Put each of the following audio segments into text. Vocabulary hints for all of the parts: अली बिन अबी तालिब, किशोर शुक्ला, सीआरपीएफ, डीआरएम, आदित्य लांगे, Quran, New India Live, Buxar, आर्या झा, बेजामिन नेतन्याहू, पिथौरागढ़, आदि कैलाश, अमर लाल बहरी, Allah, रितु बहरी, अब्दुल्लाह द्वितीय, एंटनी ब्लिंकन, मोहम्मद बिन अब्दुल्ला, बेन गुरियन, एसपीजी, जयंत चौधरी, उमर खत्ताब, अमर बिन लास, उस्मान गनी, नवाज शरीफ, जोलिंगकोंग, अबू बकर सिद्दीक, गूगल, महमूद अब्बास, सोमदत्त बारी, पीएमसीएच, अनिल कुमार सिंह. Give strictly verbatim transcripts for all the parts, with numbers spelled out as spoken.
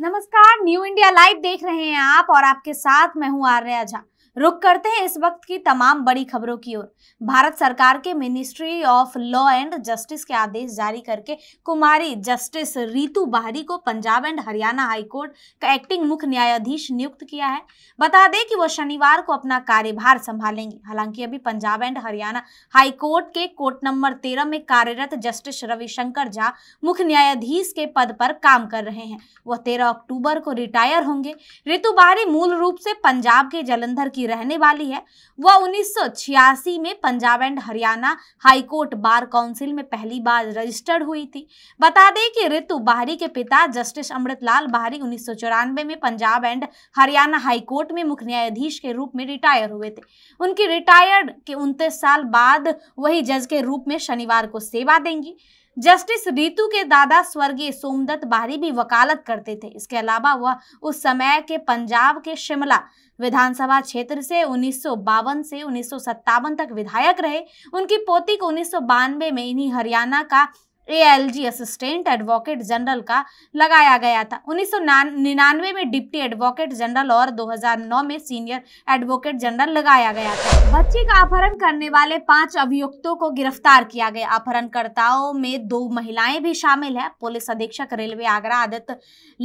नमस्कार, new India live देख रहे हैं आप और आपके साथ मैं हूं आर्या झा। रुक करते हैं इस वक्त की तमाम बड़ी खबरों की ओर। भारत सरकार के ministry of law and justice के आदेश जारी करके कुमारी जस्टिस रितु बहरी को पंजाब एंड हरियाणा हाईकोर्ट का एक्टिंग मुख्य न्यायाधीश नियुक्त किया है। बता दें कि वो शनिवार को अपना कार्यभार संभालेंगे। हालांकि अभी पंजाब एंड हरियाणा हाईकोर्ट के कोर्ट नंबर तेरह में कार्यरत जस्टिस रविशंकर झा मुख्य न्यायाधीश के पद पर काम कर रहे हैं। वह तेरह अक्टूबर को रिटायर होंगे। रितु बहरी मूल रूप से पंजाब के जालंधर की रहने वाली है। वह उन्नीस सौ छियासी में Punjab and Haryana high court bar council में पहली बार रजिस्टर्ड हुई थी। बता दें कि रितु बहरी के पिता जस्टिस अमर लाल बहरी उन्नीस सौ चौरानवे में पंजाब एंड हरियाणा हाईकोर्ट में मुख्य न्यायाधीश के रूप में रिटायर हुए थे। उनकी रिटायर्ड के उनतीस साल बाद वही जज के रूप में शनिवार को सेवा देंगी। जस्टिस रितु के दादा स्वर्गीय सोमदत्त बारी भी वकालत करते थे। इसके अलावा वह उस समय के पंजाब के शिमला विधानसभा क्षेत्र से उन्नीस सौ बावन से उन्नीस सौ सत्तावन तक विधायक रहे। उनकी पोती को उन्नीस सौ बानवे में इन्हीं हरियाणा का एएलजी असिस्टेंट एडवोकेट जनरल का लगाया गया था। उन्नीस सौ निन्यानवे में डिप्टी एडवोकेट जनरल और दो हज़ार नौ में सीनियर एडवोकेट जनरल लगाया गया था। बच्ची का अपहरण करने वाले पांच अभियुक्तों को गिरफ्तार किया गया। अपहरणकर्ताओं में दो महिलाएं भी शामिल है। पुलिस अधीक्षक रेलवे आगरा आदित्य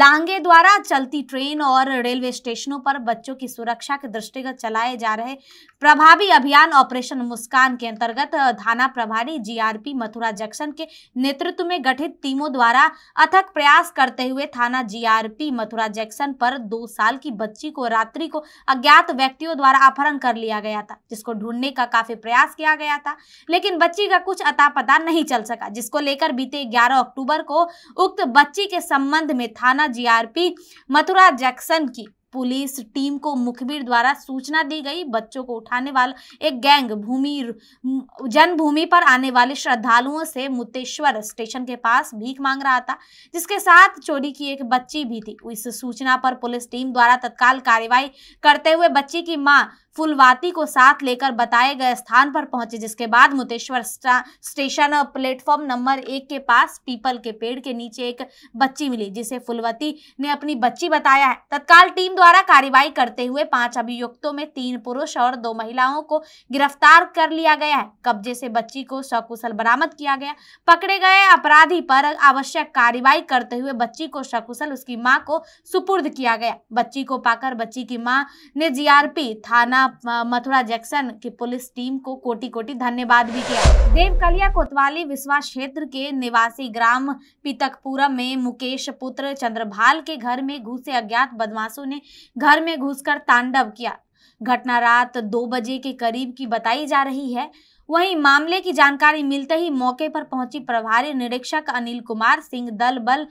लांगे द्वारा चलती ट्रेन और रेलवे स्टेशनों पर बच्चों की सुरक्षा के दृष्टिगत चलाए जा रहे प्रभावी अभियान ऑपरेशन मुस्कान के अंतर्गत थाना प्रभारी जीआरपी मथुरा जंक्शन के नेतृत्व में गठित टीमों द्वारा अथक प्रयास करते हुए थाना जीआरपी मथुरा जंक्शन पर दो साल की बच्ची को रात्रि को अज्ञात व्यक्तियों द्वारा अपहरण कर लिया गया था, जिसको ढूंढने का काफी प्रयास किया गया था, लेकिन बच्ची का कुछ अता पता नहीं चल सका, जिसको लेकर बीते ग्यारह अक्टूबर को उक्त बच्ची के संबंध में थाना जीआरपी मथुरा जंक्शन की पुलिस टीम को मुखबिर द्वारा सूचना दी गई। बच्चों को उठाने वाला एक गैंग भूमि जन्मभूमि पर आने वाले श्रद्धालुओं से मुतेश्वर स्टेशन के पास भीख मांग रहा था, जिसके साथ चोरी की एक बच्ची भी थी। इस सूचना पर पुलिस टीम द्वारा तत्काल कार्रवाई करते हुए बच्ची की मां फुलवाती को साथ लेकर बताए गए स्थान पर पहुंचे, जिसके बाद मुतेश्वर स्टेशन प्लेटफॉर्म नंबर एक के पास पीपल के पेड़ के नीचे एक बच्ची मिली, जिसे फुलवती ने अपनी बच्ची बताया है। तत्काल टीम द्वारा कार्रवाई करते हुए पांच अभियुक्तों में तीन पुरुष और दो महिलाओं को गिरफ्तार कर लिया गया है। कब्जे से बच्ची को सकुशल बरामद किया गया। पकड़े गए अपराधी पर आवश्यक कार्रवाई करते हुए बच्ची को सकुशल उसकी मां को सुपुर्द किया गया। बच्ची को पाकर बच्ची की मां ने जीआरपी थाना मथुरा जंक्शन की पुलिस टीम को कोटि कोटि धन्यवाद भी किया। देवकलिया कोतवाली विश्वा क्षेत्र के निवासी ग्राम पीतकपुरा में मुकेश पुत्र चंद्रभाल के घर में घुसे अज्ञात बदमाशों ने घर में घुसकर तांडव किया। घटना रात दो बजे के करीब की बताई जा रही है। वहीं मामले की जानकारी मिलते ही मौके पर पहुंची प्रभारी निरीक्षक अनिल कुमार सिंह दल बल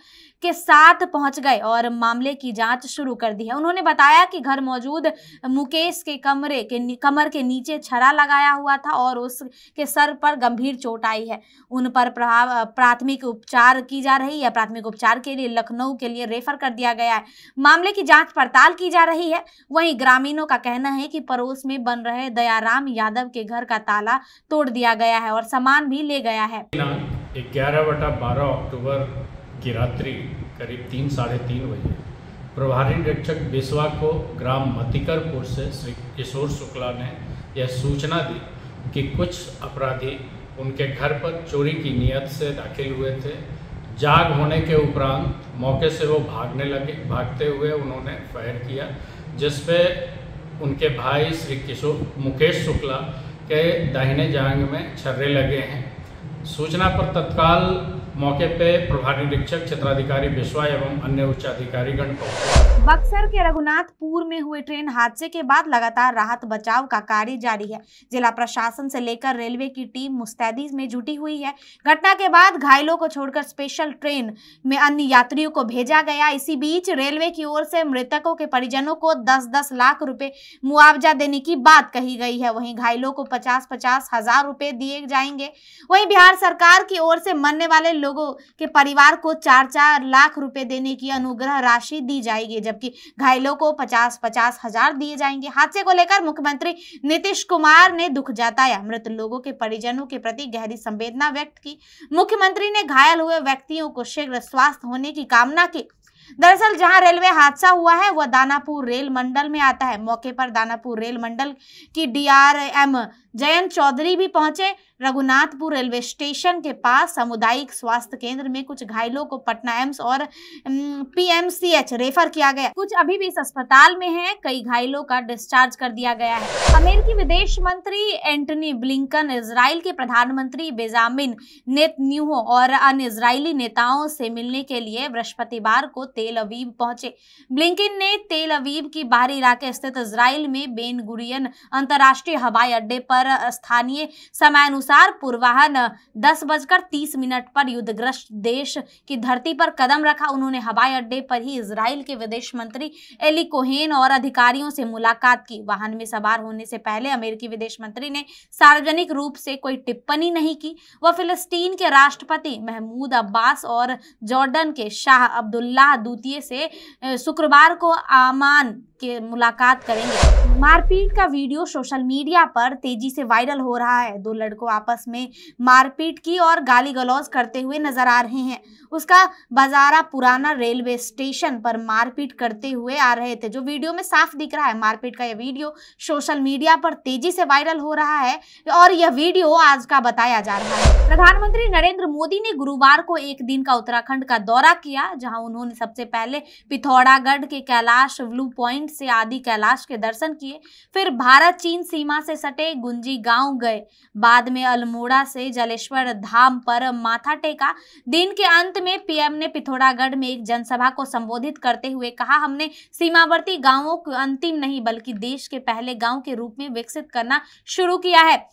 के साथ पहुंच गए और मामले की जांच शुरू कर दी है। उन्होंने बताया कि घर मौजूद मुकेश के कमरे के कमर के नीचे छड़ा लगाया हुआ था और उसके सर पर गंभीर चोट आई है। उन पर प्राथमिक उपचार की जा रही है। प्राथमिक उपचार के लिए लखनऊ के लिए रेफर कर दिया गया है। मामले की जाँच पड़ताल की जा रही है। वहीं ग्रामीणों का कहना है कि पड़ोस में बन रहे दयाराम यादव के घर का ताला तोड़ दिया गया है और सामान भी ले गया है। ग्यारह बटा बारह अक्टूबर की रात्रि करीब तीन साढ़े तीन बजे प्रभारी निरीक्षक बिस्वा को ग्राम मतिकरपुर से श्री किशोर शुक्ला ने यह सूचना दी कि कुछ अपराधी उनके घर पर चोरी की नियत से दाखिल हुए थे। जाग होने के उपरांत मौके से वो भागने लगे। भागते हुए उन्होंने फायर किया, जिसपे उनके भाई श्री किशोर मुकेश शुक्ला के दाहिने जांग में छर्रे लगे हैं। सूचना पर तत्काल मौके पे प्रभारी निरीक्षक क्षेत्राधिकारी बिस्वा एवं अन्य उच्च अधिकारी गण पहुंचे। बक्सर के रघुनाथपुर में हुए ट्रेन हादसे के बाद लगातार राहत बचाव का कार्य जारी है। जिला प्रशासन से लेकर रेलवे की टीम मुस्तैदी में जुटी हुई है। घटना के बाद घायलों को छोड़कर स्पेशल ट्रेन में अन्य यात्रियों को भेजा गया। इसी बीच रेलवे की ओर से मृतकों के परिजनों को दस दस लाख रुपए मुआवजा देने की बात कही गई है। वहीं घायलों को पचास पचास हजार रुपए दिए जाएंगे। वहीं बिहार सरकार की ओर से मरने वाले लोगों के परिवार को चार चार लाख रुपए देने की अनुग्रह राशि दी जाएगी, जबकि घायलों को पचास पचास हजार दिए जाएंगे। हादसे को लेकर मुख्यमंत्री नीतीश कुमार ने दुख जताया। मृत लोगों के परिजनों के प्रति गहरी संवेदना व्यक्त की। मुख्यमंत्री ने घायल हुए व्यक्तियों को शीघ्र स्वस्थ होने की कामना की। दरअसल जहां रेलवे हादसा हुआ है वह दानापुर रेल मंडल में आता है। मौके पर दानापुर रेल मंडल की डीआरएम जयंत चौधरी भी पहुंचे। रघुनाथपुर रेलवे स्टेशन के पास सामुदायिक स्वास्थ्य केंद्र में कुछ घायलों को पटना एम्स और पीएमसीएच रेफर किया गया। कुछ अभी भी इस अस्पताल में हैं, कई घायलों का डिस्चार्ज कर दिया गया है। अमेरिकी विदेश मंत्री एंटनी ब्लिंकन इजराइल के प्रधानमंत्री बेजामिन नेतन्याहू और अन्य इजरायली नेताओं से मिलने के लिए बृहस्पतिवार को तेल अवीव पहुंचे। ब्लिंकन ने तेल अवीव की बाहरी इलाके स्थित इजराइल में बेन गुरियन अंतर्राष्ट्रीय हवाई अड्डे पर स्थानीय समय पूर्वाहन दस बजकर तीस मिनट पर युद्धग्रस्त देश की धरती पर कदम रखा। उन्होंने हवाई अड्डे पर ही इजराइल के विदेश मंत्री एली कोहेन और अधिकारियों से मुलाकात की। वाहन में सवार होने से पहले अमेरिकी विदेश मंत्री ने सार्वजनिक रूप से कोई टिप्पणी नहीं की। वह फिलिस्तीन के राष्ट्रपति महमूद अब्बास और जॉर्डन के शाह अब्दुल्लाह द्वितीय से शुक्रवार को आमान के मुलाकात करेंगे। मारपीट का वीडियो सोशल मीडिया पर तेजी से वायरल हो रहा है। दो लड़कों आपस में मारपीट की और गाली गलौज करते हुए नजर आ रहे हैं। उसका बाजारा पुराना रेलवे स्टेशन पर मारपीट करते हुए आ रहे थे, जो वीडियो में साफ दिख रहा है। मारपीट का यह वीडियो सोशल मीडिया पर तेजी से वायरल हो रहा है और यह वीडियो आज का बताया जा रहा है। प्रधानमंत्री नरेंद्र मोदी ने गुरुवार को एक दिन का उत्तराखंड का दौरा किया, जहाँ उन्होंने सबसे पहले पिथौरागढ़ के कैलाश ब्लू पॉइंट से आदि कैलाश के दर्शन किए, फिर भारत चीन सीमा से सटे गुंजी गांव गए, बाद में अल्मोड़ा से जलेश्वर धाम पर माथा टेका। दिन के अंत में पीएम ने पिथौरागढ़ में एक जनसभा को संबोधित करते हुए कहा, हमने सीमावर्ती गांवों को अंतिम नहीं बल्कि देश के पहले गांव के रूप में विकसित करना शुरू किया है।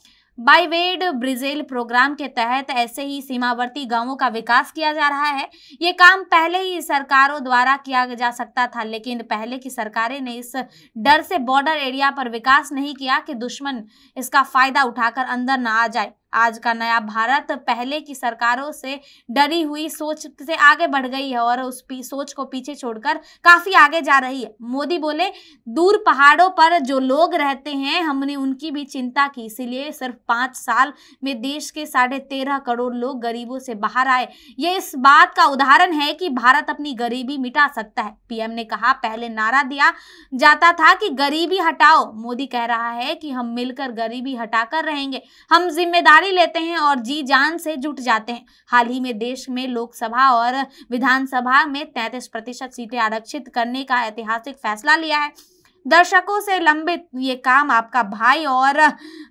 बाईवेड ब्रिजेल प्रोग्राम के तहत ऐसे ही सीमावर्ती गांवों का विकास किया जा रहा है। ये काम पहले ही सरकारों द्वारा किया जा सकता था, लेकिन पहले की सरकारें ने इस डर से बॉर्डर एरिया पर विकास नहीं किया कि दुश्मन इसका फायदा उठाकर अंदर ना आ जाए। आज का नया भारत पहले की सरकारों से डरी हुई सोच से आगे बढ़ गई है और उस सोच को पीछे छोड़कर काफी आगे जा रही है। मोदी बोले, दूर पहाड़ों पर जो लोग रहते हैं हमने उनकी भी चिंता की, इसलिए सिर्फ पाँच साल में देश के साढ़े तेरह करोड़ लोग गरीबों से बाहर आए। ये इस बात का उदाहरण है कि भारत अपनी गरीबी मिटा सकता है। पीएम ने कहा, पहले नारा दिया जाता था कि गरीबी हटाओ, मोदी कह रहा है कि हम मिलकर गरीबी हटाकर रहेंगे। हम जिम्मेदारी लेते हैं और जी जान से जुट जाते हैं। हाल ही में देश में लोकसभा और विधानसभा में तैंतीस प्रतिशत सीटें आरक्षित करने का ऐतिहासिक फैसला लिया है। दर्शकों से लंबित ये काम आपका भाई और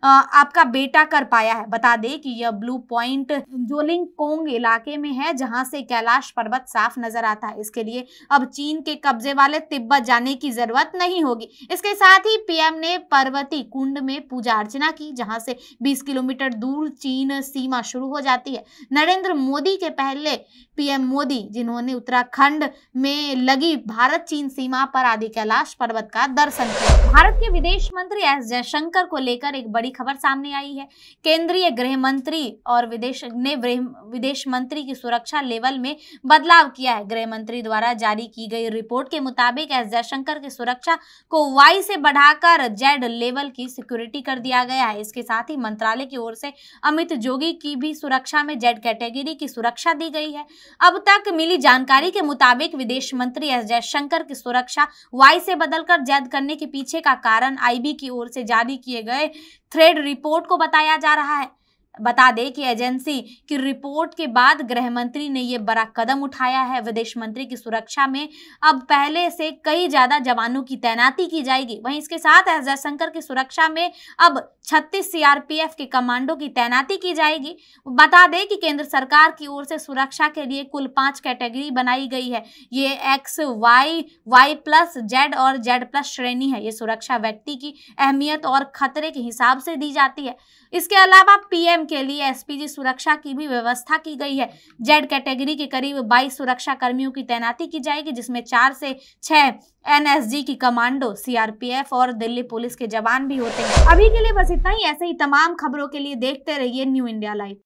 आपका बेटा कर पाया है। बता दें कि यह ब्लू पॉइंट जोलिंगकोंग इलाके में है, जहां से कैलाश पर्वत साफ नजर आता है। इसके लिए अब चीन के कब्जे वाले तिब्बत जाने की जरूरत नहीं होगी। इसके साथ ही पीएम ने पर्वती कुंड में पूजा अर्चना की, जहां से बीस किलोमीटर दूर चीन सीमा शुरू हो जाती है। नरेंद्र मोदी के पहले पीएम मोदी, जिन्होंने उत्तराखंड में लगी भारत चीन सीमा पर आदि कैलाश पर्वत का भारत के विदेश मंत्री एस जयशंकर को लेकर एक बड़ी खबर सामने आई है। केंद्रीय गृह मंत्री और विदेश ने विदेश मंत्री की सुरक्षा लेवल में बदलाव किया है। गृह मंत्री द्वारा जारी की गई रिपोर्ट के मुताबिक एस जयशंकर की सुरक्षा को वाई से बढ़ाकर जेड लेवल की सिक्योरिटी कर दिया गया है। इसके साथ ही मंत्रालय की ओर से अमित जोगी की भी सुरक्षा में जेड कैटेगरी की सुरक्षा दी गई है। अब तक मिली जानकारी के मुताबिक विदेश मंत्री एस जयशंकर की सुरक्षा वाई से बदलकर जेड करने के पीछे का कारण आईबी की ओर से जारी किए गए थ्रेड रिपोर्ट को बताया जा रहा है। बता दें कि एजेंसी की रिपोर्ट के बाद गृह मंत्री ने यह बड़ा कदम उठाया है। विदेश मंत्री की सुरक्षा में अब पहले से कई ज्यादा जवानों की तैनाती की जाएगी। वहीं इसके साथ एस जयशंकर की सुरक्षा में अब छत्तीस सीआरपीएफ के कमांडो की तैनाती की जाएगी। बता दें कि केंद्र सरकार की ओर से सुरक्षा के लिए कुल पांच कैटेगरी बनाई गई है। ये X Y Y plus Z और जेड प्लस श्रेणी है। ये सुरक्षा व्यक्ति की अहमियत और खतरे के हिसाब से दी जाती है। इसके अलावा पीएम के लिए एसपीजी सुरक्षा की भी व्यवस्था की गई है। जेड कैटेगरी के करीब बाईस सुरक्षा कर्मियों की तैनाती की जाएगी, जिसमें चार से छह एनएसजी की कमांडो, सीआरपीएफ और दिल्ली पुलिस के जवान भी होते हैं। अभी के लिए बस इतना ही। ऐसे ही तमाम खबरों के लिए देखते रहिए न्यू इंडिया लाइव।